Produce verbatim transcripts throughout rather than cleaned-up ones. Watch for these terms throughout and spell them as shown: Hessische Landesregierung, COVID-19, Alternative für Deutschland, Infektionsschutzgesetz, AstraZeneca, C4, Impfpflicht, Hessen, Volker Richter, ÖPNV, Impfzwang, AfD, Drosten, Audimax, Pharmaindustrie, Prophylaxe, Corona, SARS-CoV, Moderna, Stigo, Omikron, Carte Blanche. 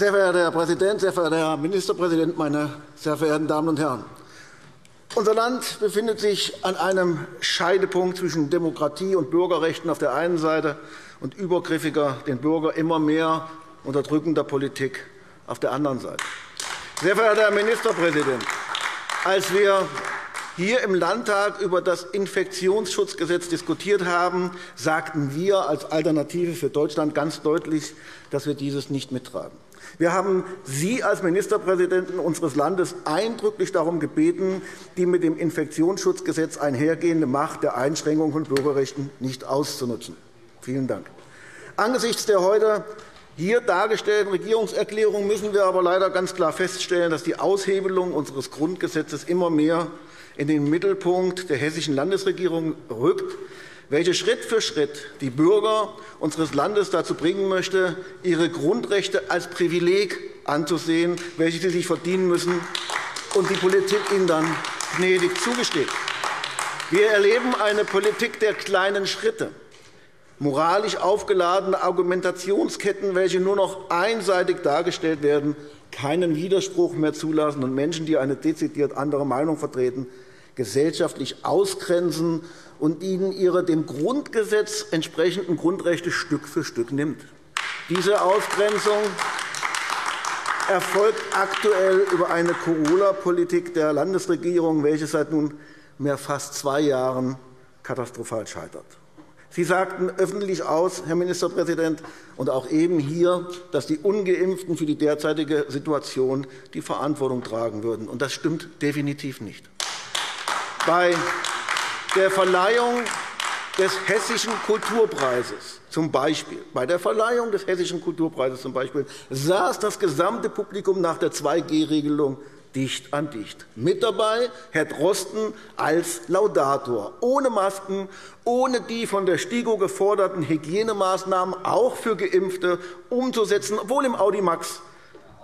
Sehr verehrter Herr Präsident, sehr verehrter Herr Ministerpräsident, meine sehr verehrten Damen und Herren! Unser Land befindet sich an einem Scheidepunkt zwischen Demokratie und Bürgerrechten auf der einen Seite und übergriffiger, den Bürger immer mehr unterdrückender Politik auf der anderen Seite. Sehr verehrter Herr Ministerpräsident, als wir hier im Landtag über das Infektionsschutzgesetz diskutiert haben, sagten wir als Alternative für Deutschland ganz deutlich, dass wir dieses nicht mittragen. Wir haben Sie als Ministerpräsidenten unseres Landes eindrücklich darum gebeten, die mit dem Infektionsschutzgesetz einhergehende Macht der Einschränkung von Bürgerrechten nicht auszunutzen. Vielen Dank. Angesichts der heute hier dargestellten Regierungserklärung müssen wir aber leider ganz klar feststellen, dass die Aushebelung unseres Grundgesetzes immer mehr in den Mittelpunkt der Hessischen Landesregierung rückt, welche Schritt für Schritt die Bürger unseres Landes dazu bringen möchte, ihre Grundrechte als Privileg anzusehen, welche sie sich verdienen müssen, und die Politik ihnen dann gnädig zugesteht. Wir erleben eine Politik der kleinen Schritte, moralisch aufgeladene Argumentationsketten, welche nur noch einseitig dargestellt werden, keinen Widerspruch mehr zulassen und Menschen, die eine dezidiert andere Meinung vertreten, gesellschaftlich ausgrenzen und ihnen ihre dem Grundgesetz entsprechenden Grundrechte Stück für Stück nimmt. Diese Ausgrenzung erfolgt aktuell über eine Corona-Politik der Landesregierung, welche seit nunmehr mehr fast zwei Jahren katastrophal scheitert. Sie sagten öffentlich aus, Herr Ministerpräsident, und auch eben hier, dass die Ungeimpften für die derzeitige Situation die Verantwortung tragen würden. Und das stimmt definitiv nicht. Bei der Verleihung des Hessischen Kulturpreises zum Beispiel, bei der Verleihung des Hessischen Kulturpreises zum Beispiel saß das gesamte Publikum nach der zwei G Regelung dicht an dicht. Mit dabei Herr Drosten als Laudator, ohne Masken, ohne die von der Stigo geforderten Hygienemaßnahmen auch für Geimpfte umzusetzen, obwohl im Audimax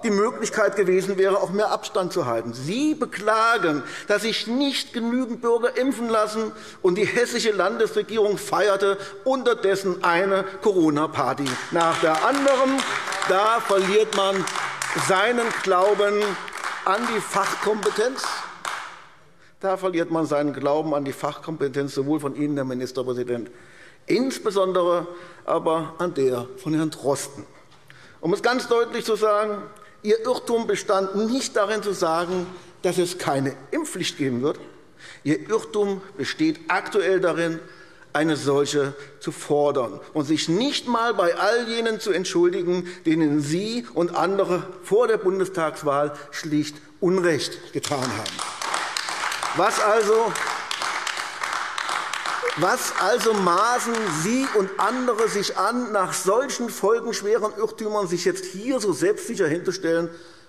die Möglichkeit gewesen wäre, auch mehr Abstand zu halten. Sie beklagen, dass sich nicht genügend Bürger impfen lassen, und die Hessische Landesregierung feierte unterdessen eine Corona-Party nach der anderen. Da verliert man seinen Glauben an die Fachkompetenz. Da verliert man seinen Glauben an die Fachkompetenz sowohl von Ihnen, Herr Ministerpräsident, insbesondere aber an der von Herrn Drosten. Um es ganz deutlich zu sagen, Ihr Irrtum bestand nicht darin zu sagen, dass es keine Impfpflicht geben wird. Ihr Irrtum besteht aktuell darin, eine solche zu fordern und sich nicht einmal bei all jenen zu entschuldigen, denen Sie und andere vor der Bundestagswahl schlicht Unrecht getan haben. Was also, was also maßen Sie und andere sich an, nach solchen folgenschweren Irrtümern sich jetzt hier so selbstsicher hinzustellen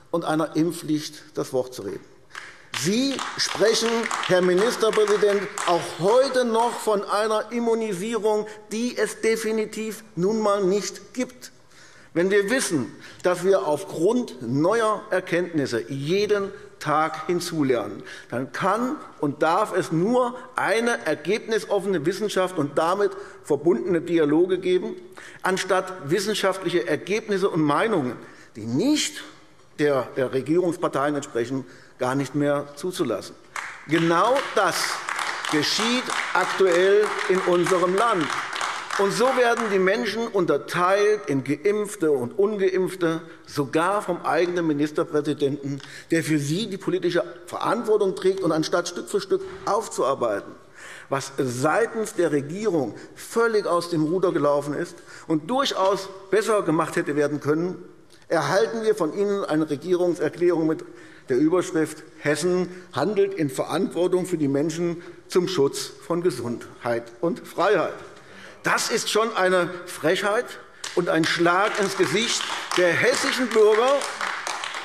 und einer Impfpflicht das Wort zu reden? Sie sprechen, Herr Ministerpräsident, auch heute noch von einer Immunisierung, die es definitiv nun einmal nicht gibt. Wenn wir wissen, dass wir aufgrund neuer Erkenntnisse jeden Tag hinzulernen, dann kann und darf es nur eine ergebnisoffene Wissenschaft und damit verbundene Dialoge geben, anstatt wissenschaftliche Ergebnisse und Meinungen, die nicht der Regierungsparteien entsprechen, gar nicht mehr zuzulassen. Genau das geschieht aktuell in unserem Land. Und so werden die Menschen unterteilt in Geimpfte und Ungeimpfte, sogar vom eigenen Ministerpräsidenten, der für sie die politische Verantwortung trägt, und anstatt Stück für Stück aufzuarbeiten, was seitens der Regierung völlig aus dem Ruder gelaufen ist und durchaus besser gemacht hätte werden können, erhalten wir von Ihnen eine Regierungserklärung mit der Überschrift »Hessen handelt in Verantwortung für die Menschen zum Schutz von Gesundheit und Freiheit«. Das ist schon eine Frechheit und ein Schlag ins Gesicht der hessischen Bürger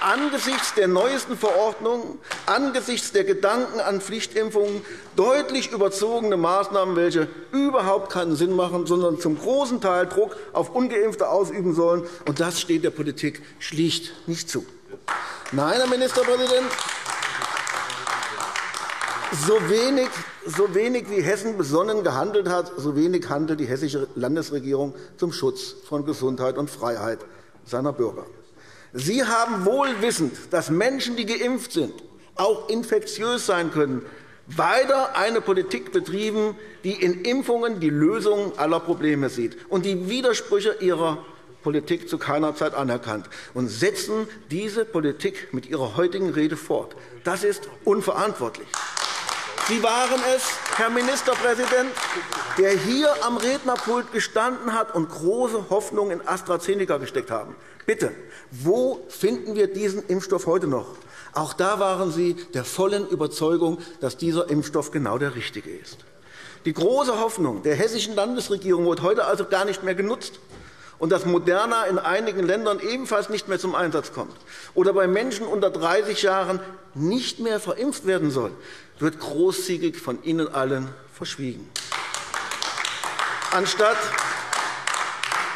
angesichts der neuesten Verordnungen, angesichts der Gedanken an Pflichtimpfungen, deutlich überzogene Maßnahmen, welche überhaupt keinen Sinn machen, sondern zum großen Teil Druck auf Ungeimpfte ausüben sollen. Und das steht der Politik schlicht nicht zu. Nein, Herr Ministerpräsident, so wenig, so wenig wie Hessen besonnen gehandelt hat, so wenig handelt die Hessische Landesregierung zum Schutz von Gesundheit und Freiheit seiner Bürger. Sie haben wohlwissend, dass Menschen, die geimpft sind, auch infektiös sein können, weiter eine Politik betrieben, die in Impfungen die Lösung aller Probleme sieht und die Widersprüche ihrer Politik zu keiner Zeit anerkannt, und setzen diese Politik mit ihrer heutigen Rede fort. Das ist unverantwortlich. Sie waren es, Herr Ministerpräsident, der hier am Rednerpult gestanden hat und große Hoffnungen in AstraZeneca gesteckt haben. Bitte, wo finden wir diesen Impfstoff heute noch? Auch da waren Sie der vollen Überzeugung, dass dieser Impfstoff genau der richtige ist. Die große Hoffnung der Hessischen Landesregierung wird heute also gar nicht mehr genutzt, und dass Moderna in einigen Ländern ebenfalls nicht mehr zum Einsatz kommt oder bei Menschen unter dreißig Jahren nicht mehr verimpft werden soll, wird großzügig von Ihnen allen verschwiegen. Anstatt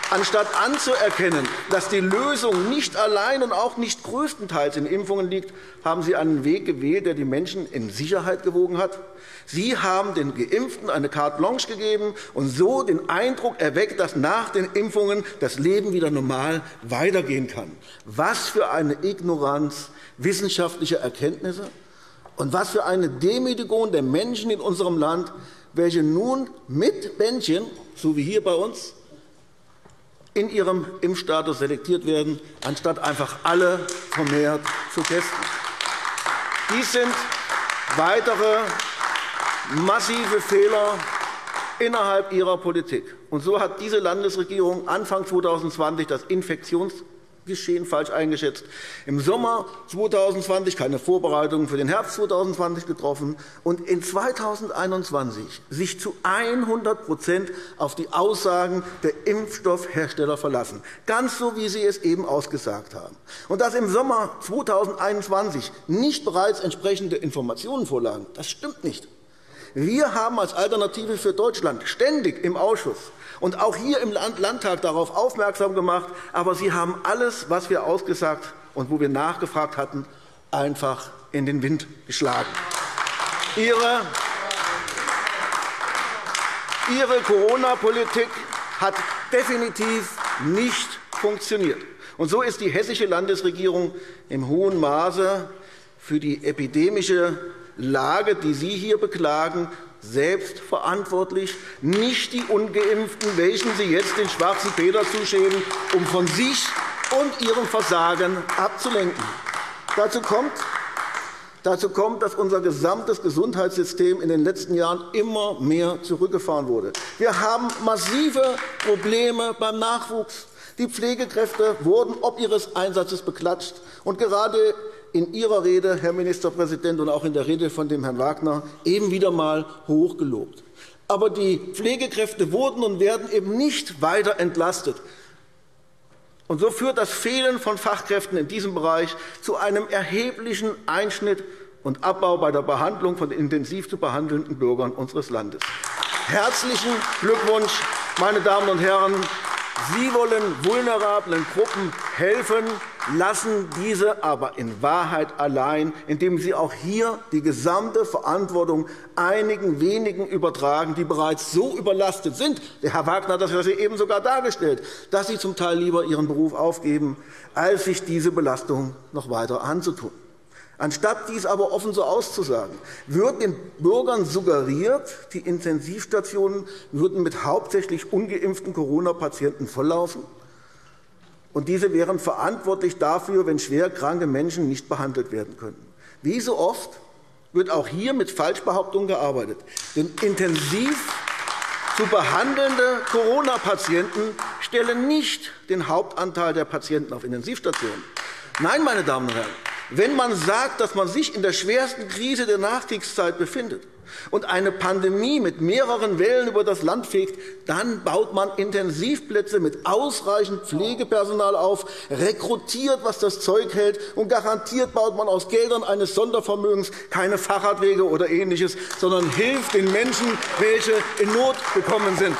Anstatt anzuerkennen, dass die Lösung nicht allein und auch nicht größtenteils in Impfungen liegt, haben Sie einen Weg gewählt, der die Menschen in Sicherheit gewogen hat. Sie haben den Geimpften eine carte blanche gegeben und so den Eindruck erweckt, dass nach den Impfungen das Leben wieder normal weitergehen kann. Was für eine Ignoranz wissenschaftlicher Erkenntnisse und was für eine Demütigung der Menschen in unserem Land, welche nun mit Bändchen, so wie hier bei uns, in ihrem Impfstatus selektiert werden, anstatt einfach alle vermehrt zu testen. Dies sind weitere massive Fehler innerhalb ihrer Politik. Und so hat diese Landesregierung Anfang zweitausendzwanzig das Infektionsgeschehen falsch eingeschätzt, im Sommer zweitausendzwanzig keine Vorbereitungen für den Herbst zweitausendzwanzig getroffen und in zweitausendeinundzwanzig sich zu hundert Prozent auf die Aussagen der Impfstoffhersteller verlassen, ganz so, wie Sie es eben ausgesagt haben. Und dass im Sommer zweitausendeinundzwanzig nicht bereits entsprechende Informationen vorlagen, das stimmt nicht. Wir haben als Alternative für Deutschland ständig im Ausschuss und auch hier im Landtag darauf aufmerksam gemacht, aber Sie haben alles, was wir ausgesagt und wo wir nachgefragt hatten, einfach in den Wind geschlagen. Ihre, Ihre Corona-Politik hat definitiv nicht funktioniert. Und so ist die Hessische Landesregierung im hohen Maße für die epidemische Lage, die Sie hier beklagen, selbst verantwortlich, nicht die Ungeimpften, welchen Sie jetzt den schwarzen Peter zuschieben, um von sich und ihrem Versagen abzulenken. Dazu kommt, dazu kommt, dass unser gesamtes Gesundheitssystem in den letzten Jahren immer mehr zurückgefahren wurde. Wir haben massive Probleme beim Nachwuchs. Die Pflegekräfte wurden ob ihres Einsatzes beklatscht. Und gerade in Ihrer Rede, Herr Ministerpräsident, und auch in der Rede von dem Herrn Wagner eben wieder einmal hoch gelobt. Aber die Pflegekräfte wurden und werden eben nicht weiter entlastet. Und so führt das Fehlen von Fachkräften in diesem Bereich zu einem erheblichen Einschnitt und Abbau bei der Behandlung von intensiv zu behandelnden Bürgern unseres Landes. Herzlichen Glückwunsch, meine Damen und Herren! Sie wollen vulnerablen Gruppen helfen, lassen diese aber in Wahrheit allein, indem Sie auch hier die gesamte Verantwortung einigen wenigen übertragen, die bereits so überlastet sind. Der Herr Wagner hat das ja eben sogar dargestellt, dass Sie zum Teil lieber Ihren Beruf aufgeben, als sich diese Belastung noch weiter anzutun. Anstatt dies aber offen so auszusagen, wird den Bürgern suggeriert, die Intensivstationen würden mit hauptsächlich ungeimpften Corona-Patienten volllaufen, und diese wären verantwortlich dafür, wenn schwer kranke Menschen nicht behandelt werden können. Wie so oft wird auch hier mit Falschbehauptungen gearbeitet. Denn intensiv zu behandelnde Corona-Patienten stellen nicht den Hauptanteil der Patienten auf Intensivstationen. Nein, meine Damen und Herren, wenn man sagt, dass man sich in der schwersten Krise der Nachkriegszeit befindet und eine Pandemie mit mehreren Wellen über das Land fegt, dann baut man Intensivplätze mit ausreichend Pflegepersonal auf, rekrutiert, was das Zeug hält, und garantiert baut man aus Geldern eines Sondervermögens keine Fahrradwege oder Ähnliches, sondern hilft den Menschen, welche in Not gekommen sind.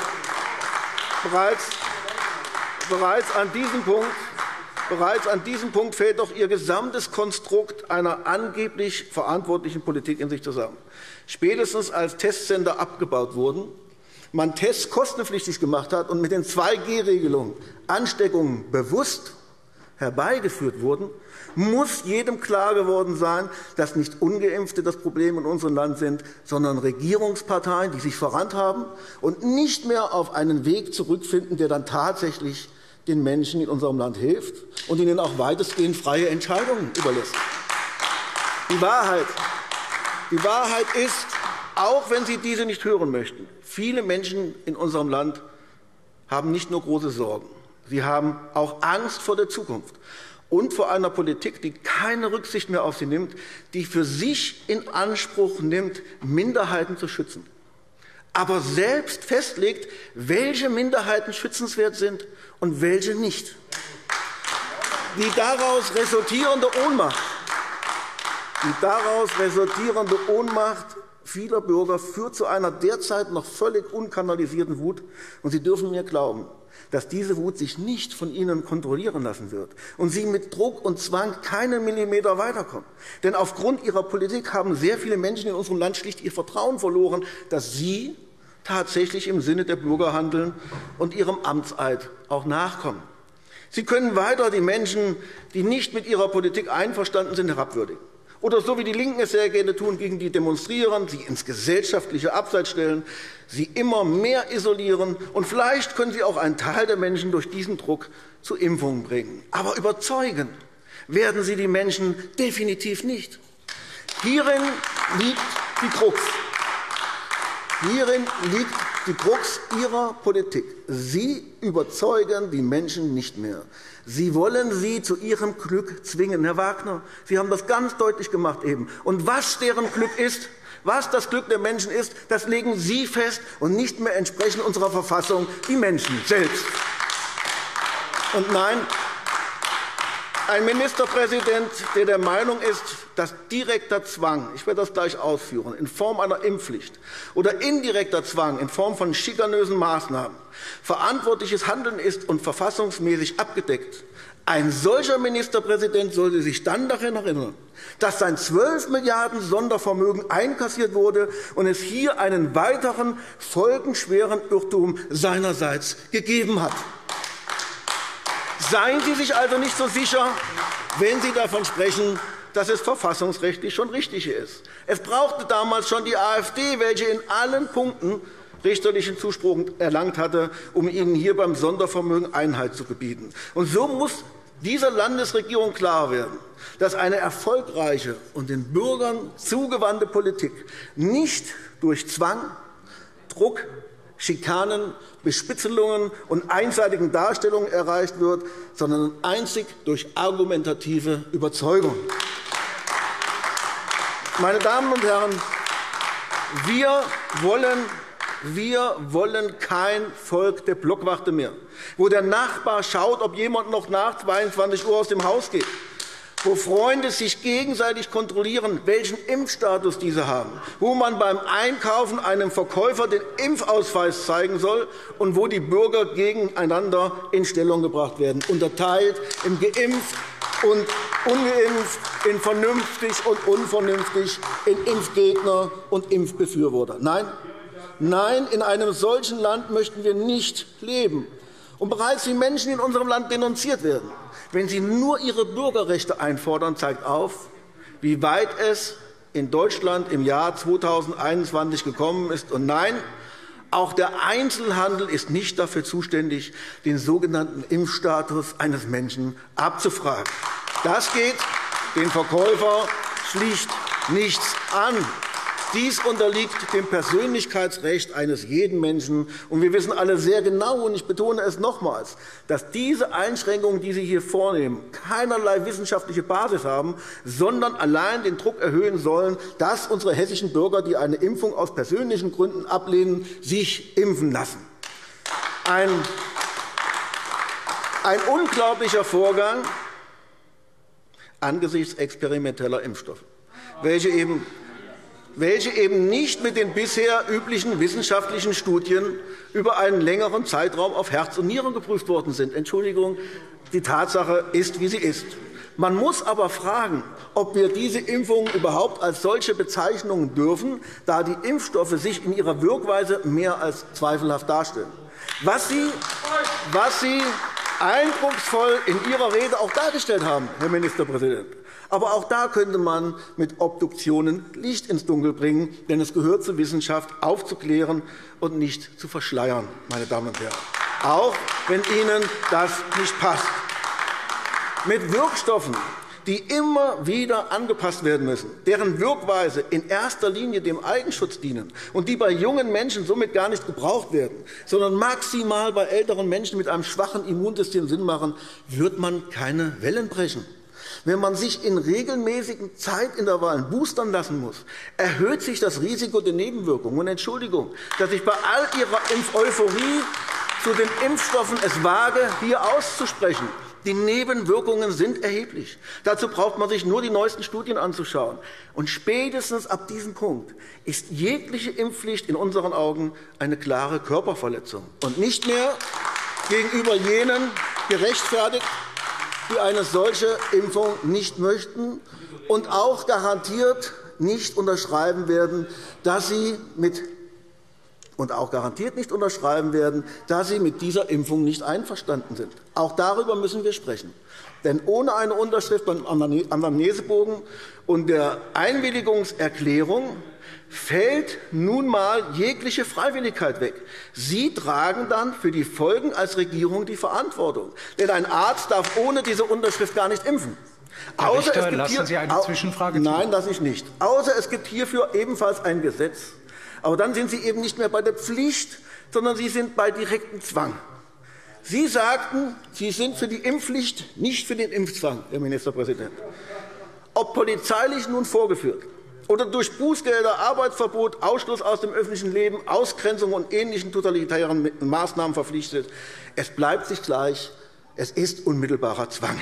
Bereits, bereits an diesem Punkt Bereits an diesem Punkt fällt doch Ihr gesamtes Konstrukt einer angeblich verantwortlichen Politik in sich zusammen. Spätestens als Testsender abgebaut wurden, man Tests kostenpflichtig gemacht hat und mit den zwei G-Regelungen Ansteckungen bewusst herbeigeführt wurden, muss jedem klar geworden sein, dass nicht Ungeimpfte das Problem in unserem Land sind, sondern Regierungsparteien, die sich verrannt haben und nicht mehr auf einen Weg zurückfinden, der dann tatsächlich den Menschen in unserem Land hilft und ihnen auch weitestgehend freie Entscheidungen überlässt. Die Wahrheit, die Wahrheit ist, auch wenn Sie diese nicht hören möchten, viele Menschen in unserem Land haben nicht nur große Sorgen. Sie haben auch Angst vor der Zukunft und vor einer Politik, die keine Rücksicht mehr auf sie nimmt, die für sich in Anspruch nimmt, Minderheiten zu schützen, aber selbst festlegt, welche Minderheiten schützenswert sind und welche nicht. Die daraus resultierende Ohnmacht, die daraus resultierende Ohnmacht vieler Bürger führt zu einer derzeit noch völlig unkanalisierten Wut. Und Sie dürfen mir glauben, dass diese Wut sich nicht von Ihnen kontrollieren lassen wird und Sie mit Druck und Zwang keinen Millimeter weiterkommen. Denn aufgrund Ihrer Politik haben sehr viele Menschen in unserem Land schlicht ihr Vertrauen verloren, dass Sie tatsächlich im Sinne der Bürger handeln und Ihrem Amtseid auch nachkommen. Sie können weiter die Menschen, die nicht mit Ihrer Politik einverstanden sind, herabwürdigen. Oder so wie die LINKEN es sehr gerne tun, gegen die demonstrieren, sie ins gesellschaftliche Abseits stellen, sie immer mehr isolieren. Und vielleicht können Sie auch einen Teil der Menschen durch diesen Druck zu Impfungen bringen. Aber überzeugen werden Sie die Menschen definitiv nicht. Hierin liegt die Krux. Hierin liegt die Krux Ihrer Politik. Sie überzeugen die Menschen nicht mehr. Sie wollen sie zu ihrem Glück zwingen. Herr Wagner, Sie haben das ganz deutlich gemacht eben. Und was deren Glück ist, was das Glück der Menschen ist, das legen Sie fest und nicht mehr entsprechend unserer Verfassung die Menschen selbst. Und nein, ein Ministerpräsident, der der Meinung ist, dass direkter Zwang – ich werde das gleich ausführen – in Form einer Impfpflicht oder indirekter Zwang in Form von schikanösen Maßnahmen verantwortliches Handeln ist und verfassungsmäßig abgedeckt, ein solcher Ministerpräsident sollte sich dann daran erinnern, dass sein zwölf Milliarden Sondervermögen einkassiert wurde und es hier einen weiteren folgenschweren Irrtum seinerseits gegeben hat. Seien Sie sich also nicht so sicher, wenn Sie davon sprechen, dass es verfassungsrechtlich schon richtig ist. Es brauchte damals schon die AfD, welche in allen Punkten richterlichen Zuspruch erlangt hatte, um Ihnen hier beim Sondervermögen Einhalt zu gebieten. Und so muss dieser Landesregierung klar werden, dass eine erfolgreiche und den Bürgern zugewandte Politik nicht durch Zwang, Druck, Schikanen, Bespitzelungen und einseitigen Darstellungen erreicht wird, sondern einzig durch argumentative Überzeugung. Meine Damen und Herren, wir wollen, wir wollen kein Volk der Blockwarte mehr, wo der Nachbar schaut, ob jemand noch nach zweiundzwanzig Uhr aus dem Haus geht, wo Freunde sich gegenseitig kontrollieren, welchen Impfstatus diese haben, wo man beim Einkaufen einem Verkäufer den Impfausweis zeigen soll und wo die Bürger gegeneinander in Stellung gebracht werden, unterteilt in geimpft und ungeimpft, in vernünftig und unvernünftig, in Impfgegner und Impfbefürworter. Nein, nein, in einem solchen Land möchten wir nicht leben. Und bereits die Menschen in unserem Land denunziert werden. Wenn Sie nur Ihre Bürgerrechte einfordern, zeigt auf, wie weit es in Deutschland im Jahr zweitausendeinundzwanzig gekommen ist. Und nein, auch der Einzelhandel ist nicht dafür zuständig, den sogenannten Impfstatus eines Menschen abzufragen. Das geht den Verkäufer schlicht nichts an. Dies unterliegt dem Persönlichkeitsrecht eines jeden Menschen. Und wir wissen alle sehr genau, und ich betone es nochmals, dass diese Einschränkungen, die Sie hier vornehmen, keinerlei wissenschaftliche Basis haben, sondern allein den Druck erhöhen sollen, dass unsere hessischen Bürger, die eine Impfung aus persönlichen Gründen ablehnen, sich impfen lassen. Ein, ein unglaublicher Vorgang angesichts experimenteller Impfstoffe, welche eben welche eben nicht mit den bisher üblichen wissenschaftlichen Studien über einen längeren Zeitraum auf Herz und Nieren geprüft worden sind. Entschuldigung, die Tatsache ist, wie sie ist. Man muss aber fragen, ob wir diese Impfungen überhaupt als solche bezeichnen dürfen, da die Impfstoffe sich in ihrer Wirkweise mehr als zweifelhaft darstellen. Was sie, was sie eindrucksvoll in Ihrer Rede auch dargestellt haben, Herr Ministerpräsident. Aber auch da könnte man mit Obduktionen Licht ins Dunkel bringen, denn es gehört zur Wissenschaft, aufzuklären und nicht zu verschleiern, meine Damen und Herren, auch wenn Ihnen das nicht passt. Mit Wirkstoffen, die immer wieder angepasst werden müssen, deren Wirkweise in erster Linie dem Eigenschutz dienen und die bei jungen Menschen somit gar nicht gebraucht werden, sondern maximal bei älteren Menschen mit einem schwachen Immunsystem Sinn machen, wird man keine Wellen brechen. Wenn man sich in regelmäßigen Zeitintervallen boostern lassen muss, erhöht sich das Risiko der Nebenwirkungen. Und Entschuldigung, dass ich bei all Ihrer Impf-Euphorie zu den Impfstoffen es wage, hier auszusprechen. Die Nebenwirkungen sind erheblich. Dazu braucht man sich nur die neuesten Studien anzuschauen. Und spätestens ab diesem Punkt ist jegliche Impfpflicht in unseren Augen eine klare Körperverletzung und nicht mehr gegenüber jenen gerechtfertigt, die eine solche Impfung nicht möchten und auch garantiert nicht unterschreiben werden, dass sie mit und auch garantiert nicht unterschreiben werden, da sie mit dieser Impfung nicht einverstanden sind. Auch darüber müssen wir sprechen. Denn ohne eine Unterschrift beim Anamnesebogen und der Einwilligungserklärung fällt nun mal jegliche Freiwilligkeit weg. Sie tragen dann für die Folgen als Regierung die Verantwortung. Denn ein Arzt darf ohne diese Unterschrift gar nicht impfen. Herr Richter, lassen Sie eine Zwischenfrage zu? Nein, lasse ich nicht. Außer es gibt hierfür ebenfalls ein Gesetz. Aber dann sind Sie eben nicht mehr bei der Pflicht, sondern Sie sind bei direktem Zwang. Sie sagten, Sie sind für die Impfpflicht, nicht für den Impfzwang, Herr Ministerpräsident. Ob polizeilich nun vorgeführt oder durch Bußgelder, Arbeitsverbot, Ausschluss aus dem öffentlichen Leben, Ausgrenzung und ähnlichen totalitären Maßnahmen verpflichtet, es bleibt sich gleich, es ist unmittelbarer Zwang.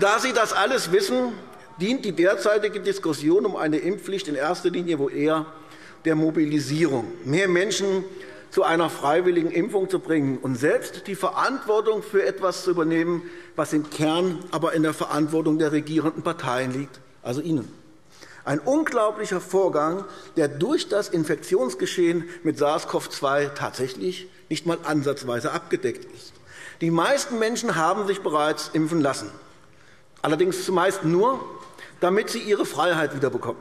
Da Sie das alles wissen, dient die derzeitige Diskussion um eine Impfpflicht in erster Linie wohl eher der Mobilisierung, mehr Menschen zu einer freiwilligen Impfung zu bringen und selbst die Verantwortung für etwas zu übernehmen, was im Kern aber in der Verantwortung der regierenden Parteien liegt, also Ihnen. Ein unglaublicher Vorgang, der durch das Infektionsgeschehen mit SARS-CoV zwei tatsächlich nicht einmal ansatzweise abgedeckt ist. Die meisten Menschen haben sich bereits impfen lassen. Allerdings zumeist nur, damit sie ihre Freiheit wiederbekommen.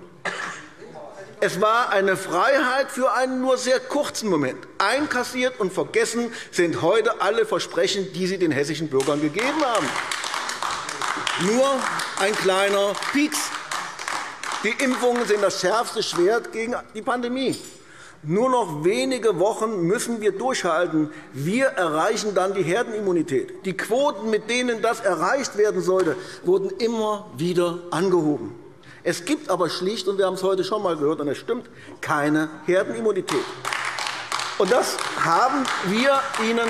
Es war eine Freiheit für einen nur sehr kurzen Moment. Einkassiert und vergessen sind heute alle Versprechen, die Sie den hessischen Bürgern gegeben haben. Nur ein kleiner Pieks. Die Impfungen sind das schärfste Schwert gegen die Pandemie. Nur noch wenige Wochen müssen wir durchhalten. Wir erreichen dann die Herdenimmunität. Die Quoten, mit denen das erreicht werden sollte, wurden immer wieder angehoben. Es gibt aber schlicht, und wir haben es heute schon einmal gehört, und es stimmt, keine Herdenimmunität. Und das haben wir Ihnen,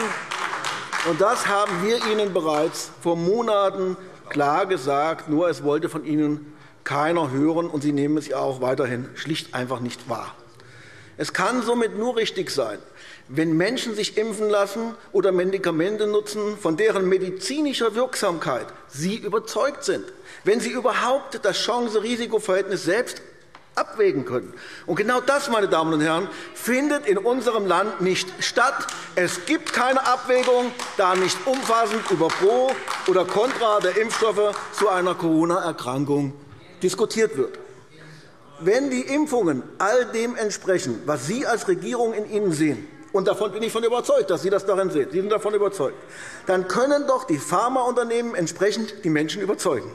und das haben wir Ihnen bereits vor Monaten klar gesagt. Nur es wollte von Ihnen keiner hören, und Sie nehmen es ja auch weiterhin schlicht einfach nicht wahr. Es kann somit nur richtig sein, wenn Menschen sich impfen lassen oder Medikamente nutzen, von deren medizinischer Wirksamkeit sie überzeugt sind, wenn sie überhaupt das Chance-Risiko-Verhältnis selbst abwägen können. Und genau das, meine Damen und Herren, findet in unserem Land nicht statt. Es gibt keine Abwägung, da nicht umfassend über Pro oder Contra der Impfstoffe zu einer Corona-Erkrankung diskutiert wird. Wenn die Impfungen all dem entsprechen, was Sie als Regierung in ihnen sehen, und davon bin ich von überzeugt, dass Sie das darin sehen, Sie sind davon überzeugt, dann können doch die Pharmaunternehmen entsprechend die Menschen überzeugen.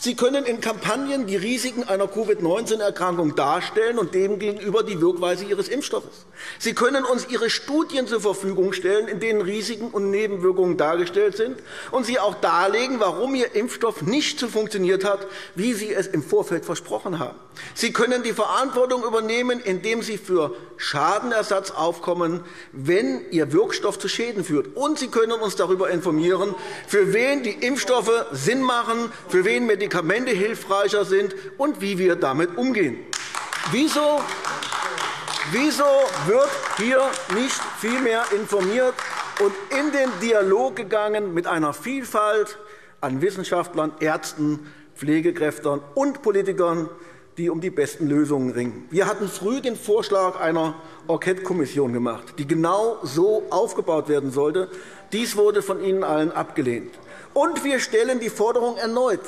Sie können in Kampagnen die Risiken einer Covid neunzehn-Erkrankung darstellen und demgegenüber die Wirkweise Ihres Impfstoffes. Sie können uns Ihre Studien zur Verfügung stellen, in denen Risiken und Nebenwirkungen dargestellt sind, und Sie auch darlegen, warum Ihr Impfstoff nicht so funktioniert hat, wie Sie es im Vorfeld versprochen haben. Sie können die Verantwortung übernehmen, indem Sie für Schadenersatz aufkommen, wenn Ihr Wirkstoff zu Schäden führt. Und Sie können uns darüber informieren, für wen die Impfstoffe Sinn machen, für wen Medikamente hilfreicher sind und wie wir damit umgehen. Wieso, wieso wird hier nicht viel mehr informiert und in den Dialog gegangen mit einer Vielfalt an Wissenschaftlern, Ärzten, Pflegekräften und Politikern, die um die besten Lösungen ringen. Wir hatten früh den Vorschlag einer Enquete-Kommission gemacht, die genau so aufgebaut werden sollte. Dies wurde von Ihnen allen abgelehnt. Und wir stellen die Forderung erneut.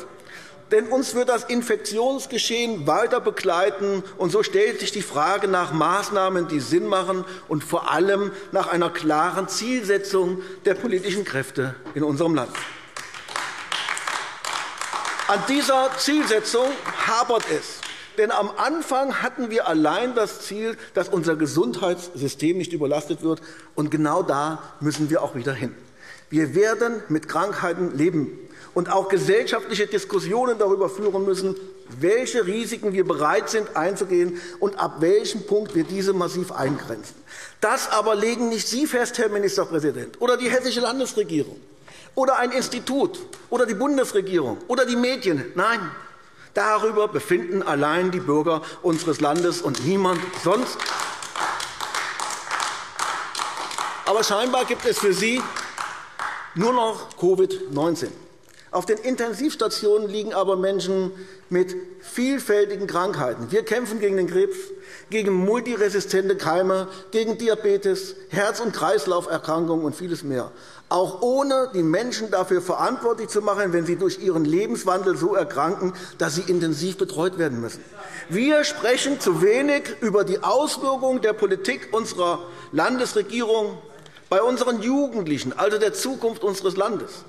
Denn uns wird das Infektionsgeschehen weiter begleiten. Und so stellt sich die Frage nach Maßnahmen, die Sinn machen, und vor allem nach einer klaren Zielsetzung der politischen Kräfte in unserem Land. An dieser Zielsetzung hapert es. Denn am Anfang hatten wir allein das Ziel, dass unser Gesundheitssystem nicht überlastet wird. Und genau da müssen wir auch wieder hin. Wir werden mit Krankheiten leben und auch gesellschaftliche Diskussionen darüber führen müssen, welche Risiken wir bereit sind einzugehen und ab welchem Punkt wir diese massiv eingrenzen. Das aber legen nicht Sie fest, Herr Ministerpräsident, oder die Hessische Landesregierung, oder ein Institut, oder die Bundesregierung, oder die Medien. Nein, darüber befinden allein die Bürger unseres Landes und niemand sonst. Aber scheinbar gibt es für Sie nur noch Covid neunzehn. Auf den Intensivstationen liegen aber Menschen mit vielfältigen Krankheiten. Wir kämpfen gegen den Krebs, gegen multiresistente Keime, gegen Diabetes, Herz- und Kreislauferkrankungen und vieles mehr. Auch ohne die Menschen dafür verantwortlich zu machen, wenn sie durch ihren Lebenswandel so erkranken, dass sie intensiv betreut werden müssen. Wir sprechen zu wenig über die Auswirkungen der Politik unserer Landesregierung bei unseren Jugendlichen, also der Zukunft unseres Landes.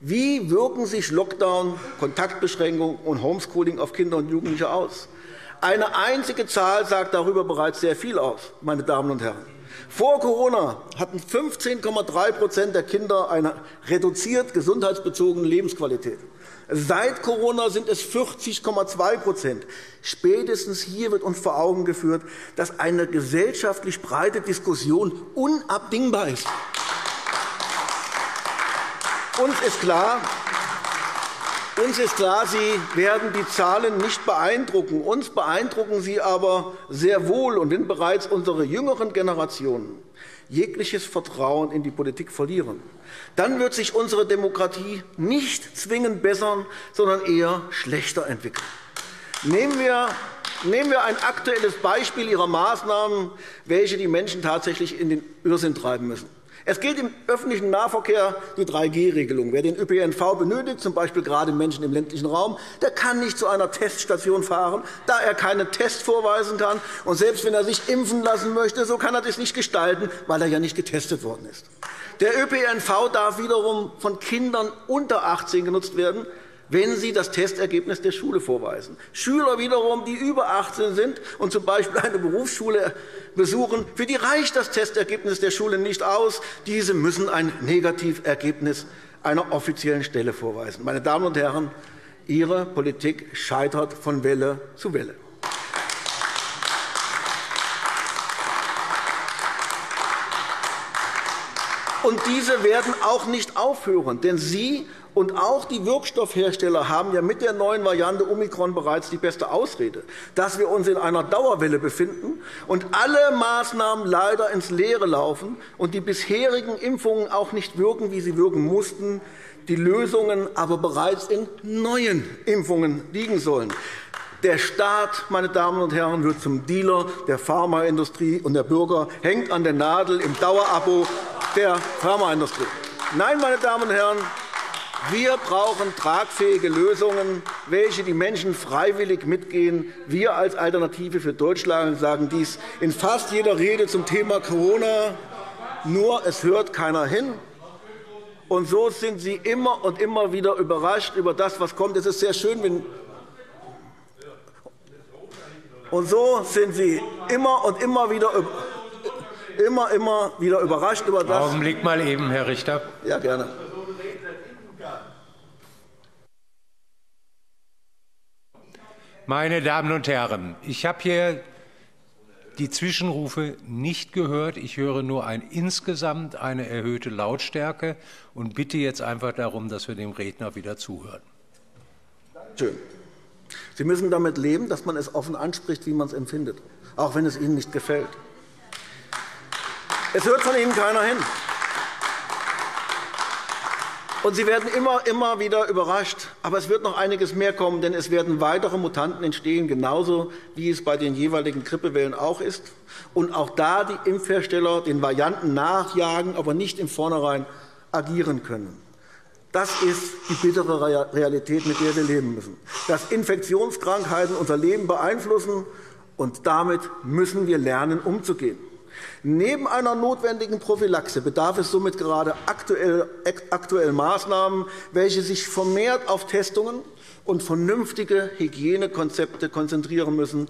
Wie wirken sich Lockdown, Kontaktbeschränkung und Homeschooling auf Kinder und Jugendliche aus? Eine einzige Zahl sagt darüber bereits sehr viel aus, meine Damen und Herren. Vor Corona hatten fünfzehn Komma drei Prozent der Kinder eine reduziert gesundheitsbezogene Lebensqualität. Seit Corona sind es vierzig Komma zwei Prozent. Spätestens hier wird uns vor Augen geführt, dass eine gesellschaftlich breite Diskussion unabdingbar ist. Uns ist klar, uns ist klar, Sie werden die Zahlen nicht beeindrucken. Uns beeindrucken sie aber sehr wohl. Und wenn bereits unsere jüngeren Generationen jegliches Vertrauen in die Politik verlieren, dann wird sich unsere Demokratie nicht zwingend bessern, sondern eher schlechter entwickeln. Nehmen wir Nehmen wir ein aktuelles Beispiel Ihrer Maßnahmen, welche die Menschen tatsächlich in den Irrsinn treiben müssen. Es gilt im öffentlichen Nahverkehr die drei G Regelung. Wer den Ö P N V benötigt, zum Beispiel gerade Menschen im ländlichen Raum, der kann nicht zu einer Teststation fahren, da er keinen Test vorweisen kann. Und selbst wenn er sich impfen lassen möchte, so kann er das nicht gestalten, weil er ja nicht getestet worden ist. Der Ö P N V darf wiederum von Kindern unter achtzehn genutzt werden, wenn sie das Testergebnis der Schule vorweisen. Schüler wiederum, die über achtzehn sind und zum Beispiel eine Berufsschule besuchen, für die reicht das Testergebnis der Schule nicht aus. Diese müssen ein Negativergebnis einer offiziellen Stelle vorweisen. Meine Damen und Herren, Ihre Politik scheitert von Welle zu Welle. Und diese werden auch nicht aufhören, denn Sie und auch die Wirkstoffhersteller haben ja mit der neuen Variante Omikron bereits die beste Ausrede, dass wir uns in einer Dauerwelle befinden und alle Maßnahmen leider ins Leere laufen und die bisherigen Impfungen auch nicht wirken, wie sie wirken mussten, die Lösungen aber bereits in neuen Impfungen liegen sollen. Der Staat, meine Damen und Herren, wird zum Dealer der Pharmaindustrie, und der Bürger hängt an der Nadel im Dauerabo der Pharmaindustrie. Nein, meine Damen und Herren, wir brauchen tragfähige Lösungen, welche die Menschen freiwillig mitgehen. Wir als Alternative für Deutschland sagen dies in fast jeder Rede zum Thema Corona. Nur es hört keiner hin. Und so sind Sie immer und immer wieder überrascht über das, was kommt. Es ist sehr schön, wenn Und so sind Sie immer und immer wieder, immer, immer wieder überrascht über das. Augenblick mal eben, Herr Richter. Ja, gerne. Meine Damen und Herren, ich habe hier die Zwischenrufe nicht gehört. Ich höre nur ein, insgesamt eine erhöhte Lautstärke und bitte jetzt einfach darum, dass wir dem Redner wieder zuhören. Schön. Sie müssen damit leben, dass man es offen anspricht, wie man es empfindet, auch wenn es Ihnen nicht gefällt. Es hört von Ihnen keiner hin. Und Sie werden immer, immer wieder überrascht. Aber es wird noch einiges mehr kommen, denn es werden weitere Mutanten entstehen, genauso wie es bei den jeweiligen Grippewellen auch ist. Und auch da die Impfhersteller den Varianten nachjagen, aber nicht im Vornherein agieren können. Das ist die bittere Realität, mit der wir leben müssen. Dass Infektionskrankheiten unser Leben beeinflussen, und damit müssen wir lernen, umzugehen. Neben einer notwendigen Prophylaxe bedarf es somit gerade aktuell Maßnahmen, welche sich vermehrt auf Testungen und vernünftige Hygienekonzepte konzentrieren müssen.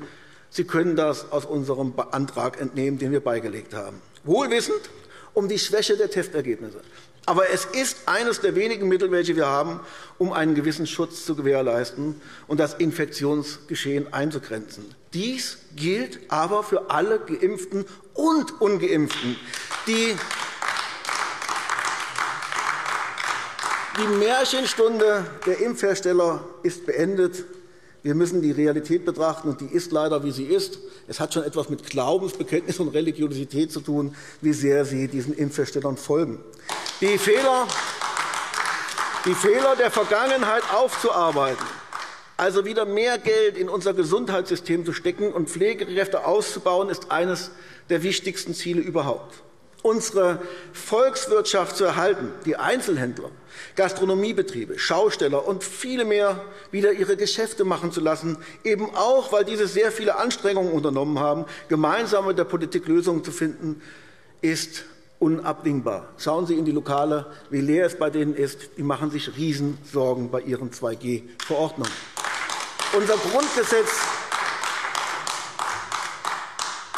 Sie können das aus unserem Antrag entnehmen, den wir beigelegt haben. Wohlwissend um die Schwäche der Testergebnisse. Aber es ist eines der wenigen Mittel, welche wir haben, um einen gewissen Schutz zu gewährleisten und das Infektionsgeschehen einzugrenzen. Dies gilt aber für alle Geimpften und Ungeimpften, die die Märchenstunde der Impfhersteller ist beendet. Wir müssen die Realität betrachten, und die ist leider, wie sie ist. Es hat schon etwas mit Glaubensbekenntnis und Religiosität zu tun, wie sehr sie diesen Impfherstellern folgen. Die Fehler, die Fehler der Vergangenheit aufzuarbeiten, also wieder mehr Geld in unser Gesundheitssystem zu stecken und Pflegekräfte auszubauen, ist eines der wichtigsten Ziele überhaupt. Unsere Volkswirtschaft zu erhalten, die Einzelhändler, Gastronomiebetriebe, Schausteller und viele mehr wieder ihre Geschäfte machen zu lassen, eben auch, weil diese sehr viele Anstrengungen unternommen haben, gemeinsam mit der Politik Lösungen zu finden, ist unabdingbar. Schauen Sie in die Lokale, wie leer es bei denen ist. Die machen sich Riesensorgen bei ihren zwei G Verordnungen. Unser Grundgesetz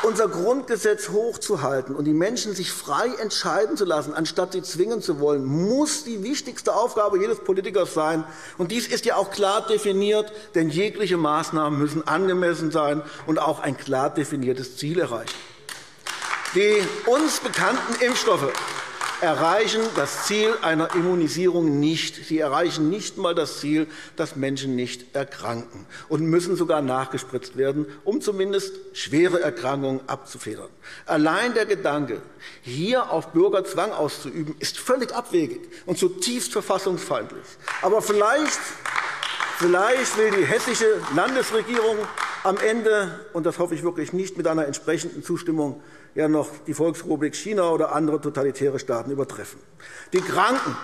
Unser Grundgesetz hochzuhalten und die Menschen sich frei entscheiden zu lassen, anstatt sie zwingen zu wollen, muss die wichtigste Aufgabe jedes Politikers sein. Und dies ist ja auch klar definiert, denn jegliche Maßnahmen müssen angemessen sein und auch ein klar definiertes Ziel erreichen. Die uns bekannten Impfstoffe erreichen das Ziel einer Immunisierung nicht. Sie erreichen nicht einmal das Ziel, dass Menschen nicht erkranken, und müssen sogar nachgespritzt werden, um zumindest schwere Erkrankungen abzufedern. Allein der Gedanke, hier auf Bürger Zwang auszuüben, ist völlig abwegig und zutiefst verfassungsfeindlich. Aber vielleicht, vielleicht will die Hessische Landesregierung am Ende, und das hoffe ich wirklich nicht, mit einer entsprechenden Zustimmung ja noch die Volksrepublik China oder andere totalitäre Staaten übertreffen. Die Kranken,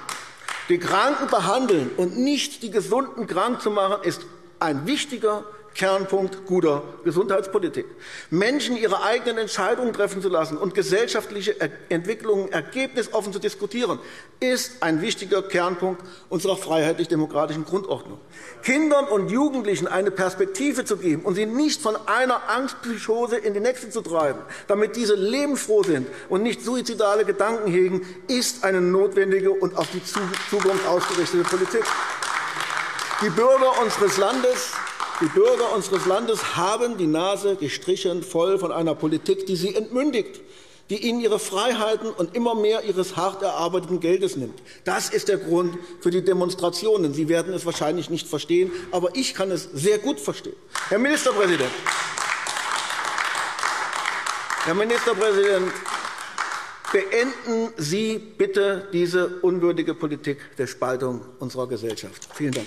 die Kranken behandeln und nicht die Gesunden krank zu machen, ist ein wichtiger Kernpunkt guter Gesundheitspolitik. Menschen ihre eigenen Entscheidungen treffen zu lassen und gesellschaftliche Entwicklungen ergebnisoffen zu diskutieren, ist ein wichtiger Kernpunkt unserer freiheitlich-demokratischen Grundordnung. Kindern und Jugendlichen eine Perspektive zu geben und sie nicht von einer Angstpsychose in die nächste zu treiben, damit diese lebensfroh sind und nicht suizidale Gedanken hegen, ist eine notwendige und auf die Zukunft ausgerichtete Politik. Die Bürger unseres Landes Die Bürger unseres Landes haben die Nase gestrichen voll von einer Politik, die sie entmündigt, die ihnen ihre Freiheiten und immer mehr ihres hart erarbeiteten Geldes nimmt. Das ist der Grund für die Demonstrationen. Sie werden es wahrscheinlich nicht verstehen, aber ich kann es sehr gut verstehen. Herr Ministerpräsident, Herr Ministerpräsident, beenden Sie bitte diese unwürdige Politik der Spaltung unserer Gesellschaft. Vielen Dank.